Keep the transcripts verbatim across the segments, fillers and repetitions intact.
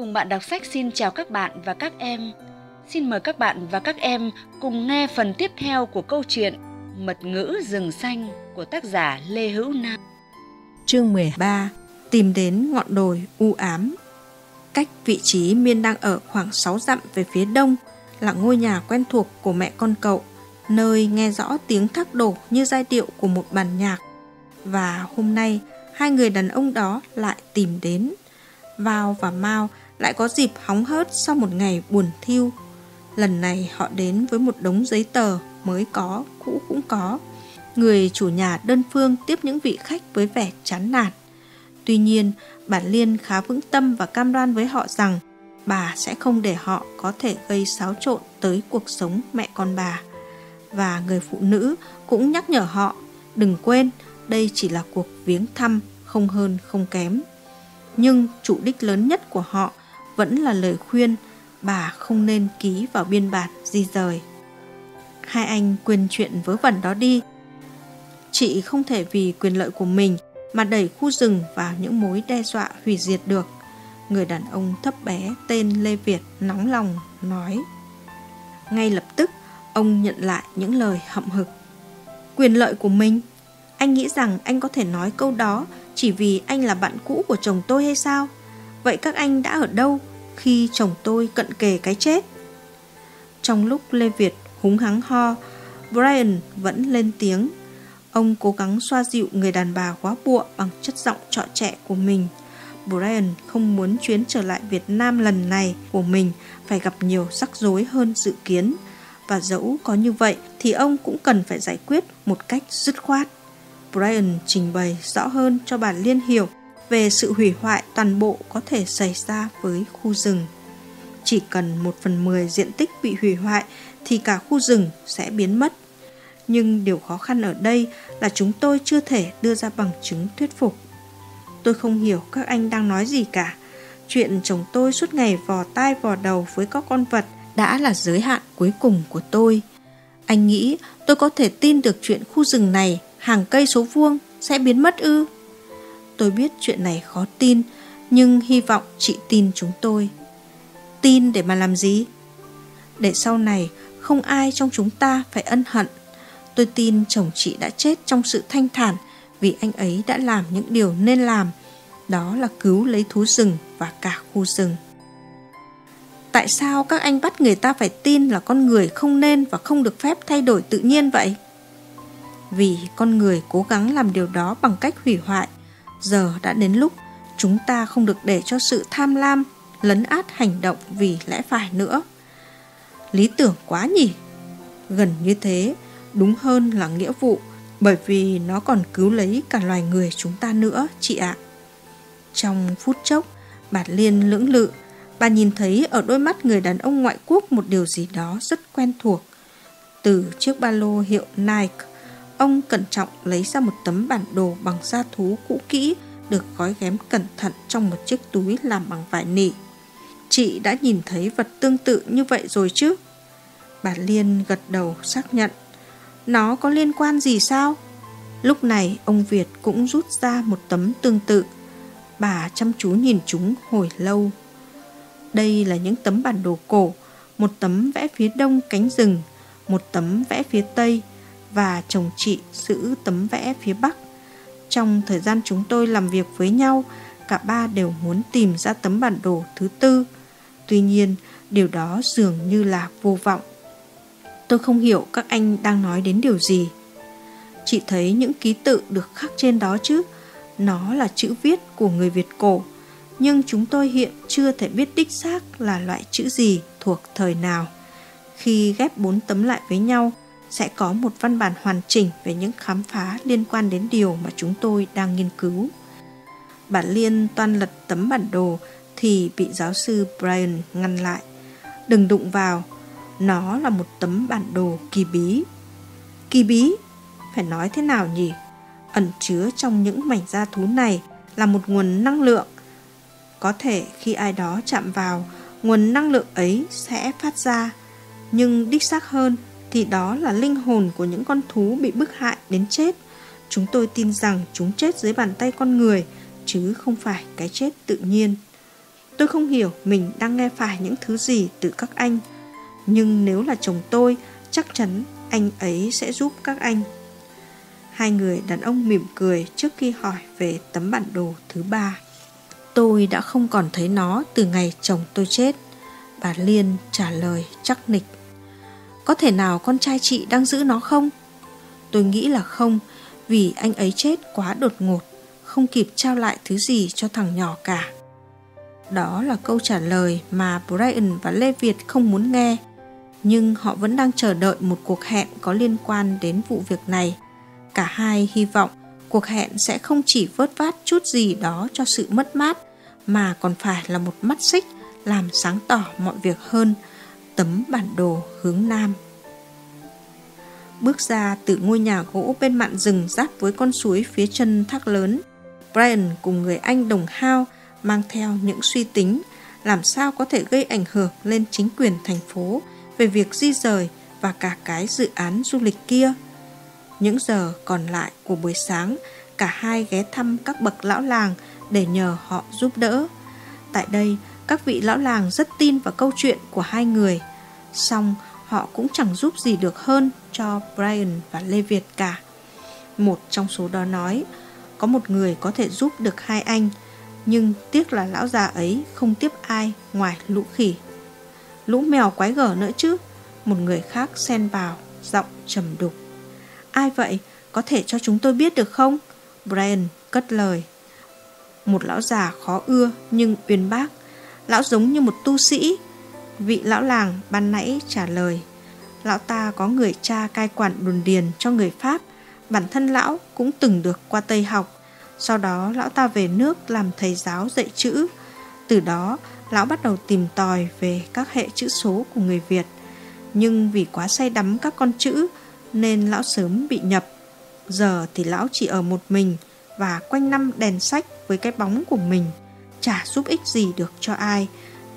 Cùng Bạn Đọc Sách xin chào các bạn và các em. Xin mời các bạn và các em cùng nghe phần tiếp theo của câu chuyện Mật ngữ rừng xanh của tác giả Lê Hữu Nam. Chương mười ba. Tìm đến ngọn đồi u ám. Cách vị trí Miên đang ở khoảng sáu dặm về phía đông là ngôi nhà quen thuộc của mẹ con cậu, nơi nghe rõ tiếng thác đổ như giai điệu của một bản nhạc. Và hôm nay, hai người đàn ông đó lại tìm đến. Vào và Mao lại có dịp hóng hớt sau một ngày buồn thiu. Lần này họ đến với một đống giấy tờ mới có, cũ cũng có. Người chủ nhà đơn phương tiếp những vị khách với vẻ chán nản. Tuy nhiên, bà Liên khá vững tâm và cam đoan với họ rằng bà sẽ không để họ có thể gây xáo trộn tới cuộc sống mẹ con bà. Và người phụ nữ cũng nhắc nhở họ, đừng quên, đây chỉ là cuộc viếng thăm, không hơn không kém. Nhưng chủ đích lớn nhất của họ vẫn là lời khuyên bà không nên ký vào biên bản di dời. Hai anh quên chuyện vớ vẩn đó đi. Chị không thể vì quyền lợi của mình mà đẩy khu rừng vào những mối đe dọa hủy diệt được. Người đàn ông thấp bé tên Lê Việt nóng lòng nói. Ngay lập tức, ông nhận lại những lời hậm hực. Quyền lợi của mình? Anh nghĩ rằng anh có thể nói câu đó chỉ vì anh là bạn cũ của chồng tôi hay sao? Vậy các anh đã ở đâu khi chồng tôi cận kề cái chết? Trong lúc Lê Việt húng hắng ho, Brian vẫn lên tiếng. Ông cố gắng xoa dịu người đàn bà quá bụa bằng chất giọng trọ trẹ của mình. Brian không muốn chuyến trở lại Việt Nam lần này của mình phải gặp nhiều rắc rối hơn dự kiến. Và dẫu có như vậy thì ông cũng cần phải giải quyết một cách dứt khoát. Brian trình bày rõ hơn cho bà Liên hiểu về sự hủy hoại toàn bộ có thể xảy ra với khu rừng. Chỉ cần một phần mười diện tích bị hủy hoại thì cả khu rừng sẽ biến mất. Nhưng điều khó khăn ở đây là chúng tôi chưa thể đưa ra bằng chứng thuyết phục. Tôi không hiểu các anh đang nói gì cả. Chuyện chồng tôi suốt ngày vò tai vò đầu với các con vật đã là giới hạn cuối cùng của tôi. Anh nghĩ tôi có thể tin được chuyện khu rừng này hàng cây số vuông sẽ biến mất ư? Tôi biết chuyện này khó tin, nhưng hy vọng chị tin chúng tôi. Tin để mà làm gì? Để sau này không ai trong chúng ta phải ân hận. Tôi tin chồng chị đã chết trong sự thanh thản vì anh ấy đã làm những điều nên làm. Đó là cứu lấy thú rừng và cả khu rừng. Tại sao các anh bắt người ta phải tin là con người không nên và không được phép thay đổi tự nhiên vậy? Vì con người cố gắng làm điều đó bằng cách hủy hoại. Giờ đã đến lúc chúng ta không được để cho sự tham lam lấn át hành động vì lẽ phải nữa. Lý tưởng quá nhỉ? Gần như thế, đúng hơn là nghĩa vụ, bởi vì nó còn cứu lấy cả loài người chúng ta nữa, chị ạ. Trong phút chốc, bà Liên lưỡng lự. Bà nhìn thấy ở đôi mắt người đàn ông ngoại quốc một điều gì đó rất quen thuộc. Từ chiếc ba lô hiệu Nike, ông cẩn trọng lấy ra một tấm bản đồ bằng da thú cũ kỹ được gói ghém cẩn thận trong một chiếc túi làm bằng vải nỉ. Chị đã nhìn thấy vật tương tự như vậy rồi chứ? Bà Liên gật đầu xác nhận. Nó có liên quan gì sao? Lúc này ông Việt cũng rút ra một tấm tương tự. Bà chăm chú nhìn chúng hồi lâu. Đây là những tấm bản đồ cổ, một tấm vẽ phía đông cánh rừng, một tấm vẽ phía tây, và chồng chị giữ tấm vẽ phía bắc. Trong thời gian chúng tôi làm việc với nhau, cả ba đều muốn tìm ra tấm bản đồ thứ tư. Tuy nhiên, điều đó dường như là vô vọng. Tôi không hiểu các anh đang nói đến điều gì. Chị thấy những ký tự được khắc trên đó chứ? Nó là chữ viết của người Việt cổ, nhưng chúng tôi hiện chưa thể biết đích xác là loại chữ gì thuộc thời nào. Khi ghép bốn tấm lại với nhau, sẽ có một văn bản hoàn chỉnh về những khám phá liên quan đến điều mà chúng tôi đang nghiên cứu. Bà Liên toan lật tấm bản đồ thì bị giáo sư Brian ngăn lại. Đừng đụng vào, nó là một tấm bản đồ kỳ bí. Kỳ bí? Phải nói thế nào nhỉ? Ẩn chứa trong những mảnh da thú này là một nguồn năng lượng. Có thể khi ai đó chạm vào, nguồn năng lượng ấy sẽ phát ra. Nhưng đích xác hơn thì đó là linh hồn của những con thú bị bức hại đến chết. Chúng tôi tin rằng chúng chết dưới bàn tay con người, chứ không phải cái chết tự nhiên. Tôi không hiểu mình đang nghe phải những thứ gì từ các anh. Nhưng nếu là chồng tôi, chắc chắn anh ấy sẽ giúp các anh. Hai người đàn ông mỉm cười trước khi hỏi về tấm bản đồ thứ ba. Tôi đã không còn thấy nó từ ngày chồng tôi chết. Bà Liên trả lời chắc nịch. Có thể nào con trai chị đang giữ nó không? Tôi nghĩ là không, vì anh ấy chết quá đột ngột, không kịp trao lại thứ gì cho thằng nhỏ cả. Đó là câu trả lời mà Brian và Lê Việt không muốn nghe, nhưng họ vẫn đang chờ đợi một cuộc hẹn có liên quan đến vụ việc này. Cả hai hy vọng cuộc hẹn sẽ không chỉ vớt vát chút gì đó cho sự mất mát, mà còn phải là một mắt xích làm sáng tỏ mọi việc hơn, tấm bản đồ hướng Nam. Bước ra từ ngôi nhà gỗ bên mạn rừng giáp với con suối phía chân thác lớn, Brian cùng người anh đồng hao mang theo những suy tính làm sao có thể gây ảnh hưởng lên chính quyền thành phố về việc di rời và cả cái dự án du lịch kia. Những giờ còn lại của buổi sáng, cả hai ghé thăm các bậc lão làng để nhờ họ giúp đỡ. Tại đây, các vị lão làng rất tin vào câu chuyện của hai người, song họ cũng chẳng giúp gì được hơn cho Brian và Lê Việt cả. Một trong số đó nói, có một người có thể giúp được hai anh, nhưng tiếc là lão già ấy không tiếp ai ngoài lũ khỉ. Lũ mèo quái gở nữa chứ, một người khác xen vào, giọng trầm đục. Ai vậy? Có thể cho chúng tôi biết được không? Brian cất lời. Một lão già khó ưa nhưng uyên bác. Lão giống như một tu sĩ. Vị lão làng ban nãy trả lời. Lão ta có người cha cai quản đồn điền cho người Pháp. Bản thân lão cũng từng được qua Tây học. Sau đó lão ta về nước làm thầy giáo dạy chữ. Từ đó lão bắt đầu tìm tòi về các hệ chữ số của người Việt. Nhưng vì quá say đắm các con chữ nên lão sớm bị nhập. Giờ thì lão chỉ ở một mình và quanh năm đèn sách với cái bóng của mình, chả giúp ích gì được cho ai.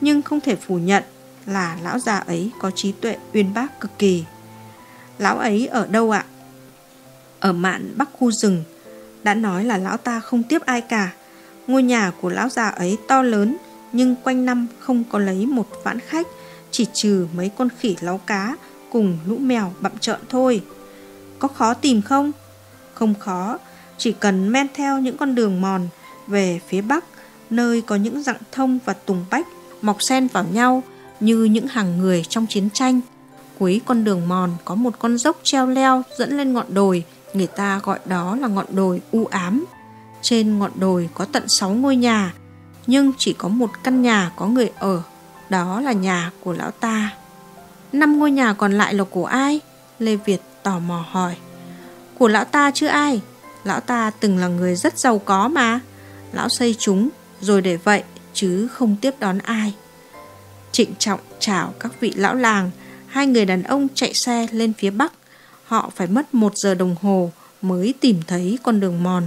Nhưng không thể phủ nhận là lão già ấy có trí tuệ uyên bác cực kỳ. Lão ấy ở đâu ạ? Ở mạn bắc khu rừng. Đã nói là lão ta không tiếp ai cả. Ngôi nhà của lão già ấy to lớn, nhưng quanh năm không có lấy một vãn khách, chỉ trừ mấy con khỉ láu cá cùng lũ mèo bặm trợn thôi. Có khó tìm không? Không khó, chỉ cần men theo những con đường mòn về phía bắc, nơi có những rặng thông và tùng bách mọc xen vào nhau như những hàng người trong chiến tranh. Cuối con đường mòn có một con dốc treo leo dẫn lên ngọn đồi, người ta gọi đó là ngọn đồi u ám. Trên ngọn đồi có tận sáu ngôi nhà, nhưng chỉ có một căn nhà có người ở, đó là nhà của lão ta. Năm ngôi nhà còn lại là của ai? Lê Việt tò mò hỏi. Của lão ta chứ ai? Lão ta từng là người rất giàu có mà. Lão xây chúng rồi để vậy chứ không tiếp đón ai. Trịnh trọng chào các vị lão làng, hai người đàn ông chạy xe lên phía bắc. Họ phải mất một giờ đồng hồ mới tìm thấy con đường mòn.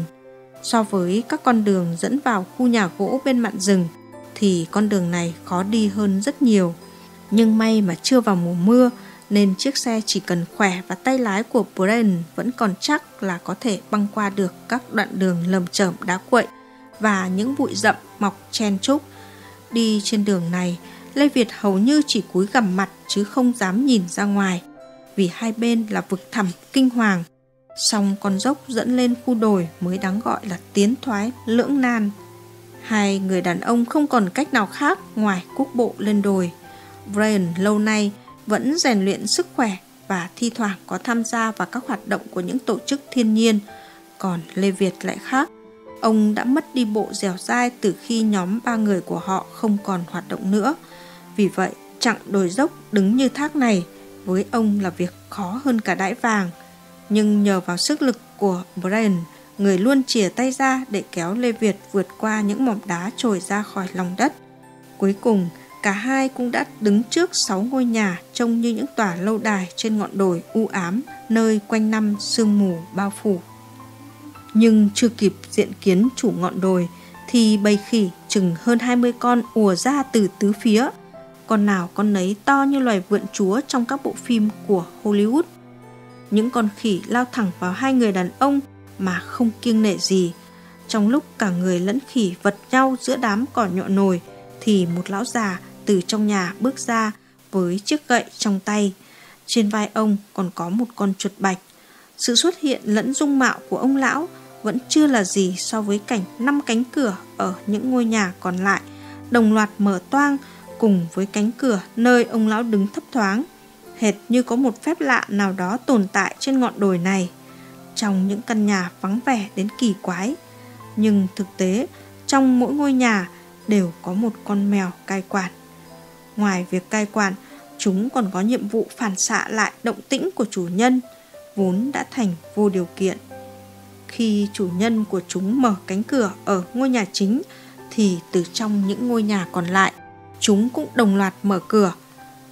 So với các con đường dẫn vào khu nhà gỗ bên mạn rừng thì con đường này khó đi hơn rất nhiều. Nhưng may mà chưa vào mùa mưa nên chiếc xe chỉ cần khỏe và tay lái của Brian vẫn còn chắc là có thể băng qua được các đoạn đường lởm chởm đá cuội và những bụi rậm mọc chen chúc. Đi trên đường này, Lê Việt hầu như chỉ cúi gằm mặt chứ không dám nhìn ra ngoài, vì hai bên là vực thẳm kinh hoàng. Song con dốc dẫn lên khu đồi mới đáng gọi là tiến thoái lưỡng nan. Hai người đàn ông không còn cách nào khác ngoài cuốc bộ lên đồi. Brian lâu nay vẫn rèn luyện sức khỏe và thi thoảng có tham gia vào các hoạt động của những tổ chức thiên nhiên. Còn Lê Việt lại khác, ông đã mất đi bộ dẻo dai từ khi nhóm ba người của họ không còn hoạt động nữa. Vì vậy, chặng đồi dốc đứng như thác này với ông là việc khó hơn cả đãi vàng. Nhưng nhờ vào sức lực của Brian, người luôn chìa tay ra để kéo Lê Việt vượt qua những mỏm đá trồi ra khỏi lòng đất. Cuối cùng, cả hai cũng đã đứng trước sáu ngôi nhà trông như những tòa lâu đài trên ngọn đồi u ám, nơi quanh năm sương mù bao phủ. Nhưng chưa kịp diện kiến chủ ngọn đồi thì bầy khỉ chừng hơn hai mươi con ùa ra từ tứ phía. Con nào con nấy to như loài vượn chúa trong các bộ phim của Hollywood. Những con khỉ lao thẳng vào hai người đàn ông mà không kiêng nể gì. Trong lúc cả người lẫn khỉ vật nhau giữa đám cỏ nhọ nồi thì một lão già từ trong nhà bước ra với chiếc gậy trong tay. Trên vai ông còn có một con chuột bạch. Sự xuất hiện lẫn dung mạo của ông lão vẫn chưa là gì so với cảnh năm cánh cửa ở những ngôi nhà còn lại đồng loạt mở toang cùng với cánh cửa nơi ông lão đứng thấp thoáng, hệt như có một phép lạ nào đó tồn tại trên ngọn đồi này, trong những căn nhà vắng vẻ đến kỳ quái. Nhưng thực tế, trong mỗi ngôi nhà đều có một con mèo cai quản. Ngoài việc cai quản, chúng còn có nhiệm vụ phản xạ lại động tĩnh của chủ nhân, vốn đã thành vô điều kiện. Khi chủ nhân của chúng mở cánh cửa ở ngôi nhà chính, thì từ trong những ngôi nhà còn lại, chúng cũng đồng loạt mở cửa.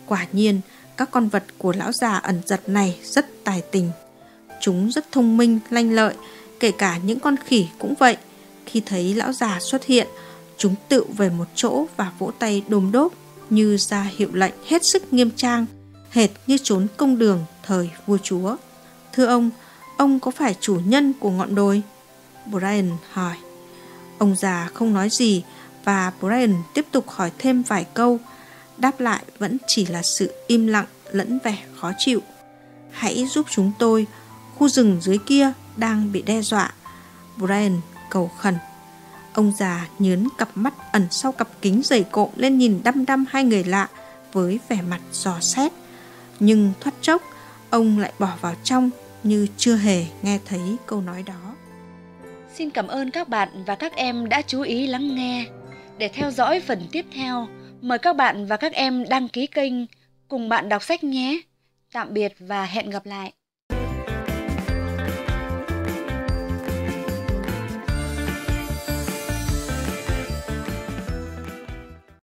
Quả nhiên, các con vật của lão già ẩn giật này rất tài tình. Chúng rất thông minh, lanh lợi, kể cả những con khỉ cũng vậy. Khi thấy lão già xuất hiện, chúng tụ về một chỗ và vỗ tay đôm đốp như ra hiệu lệnh hết sức nghiêm trang, hệt như trốn công đường thời vua chúa. "Thưa ông, ông có phải chủ nhân của ngọn đồi?" Brian hỏi. Ông già không nói gì và Brian tiếp tục hỏi thêm vài câu. Đáp lại vẫn chỉ là sự im lặng lẫn vẻ khó chịu. "Hãy giúp chúng tôi, khu rừng dưới kia đang bị đe dọa," Brian cầu khẩn. Ông già nhướng cặp mắt ẩn sau cặp kính dày cộm lên nhìn đăm đăm hai người lạ với vẻ mặt dò xét. Nhưng thoát chốc, ông lại bỏ vào trong như chưa hề nghe thấy câu nói đó. Xin cảm ơn các bạn và các em đã chú ý lắng nghe. Để theo dõi phần tiếp theo, mời các bạn và các em đăng ký kênh Cùng Bạn Đọc Sách nhé. Tạm biệt và hẹn gặp lại.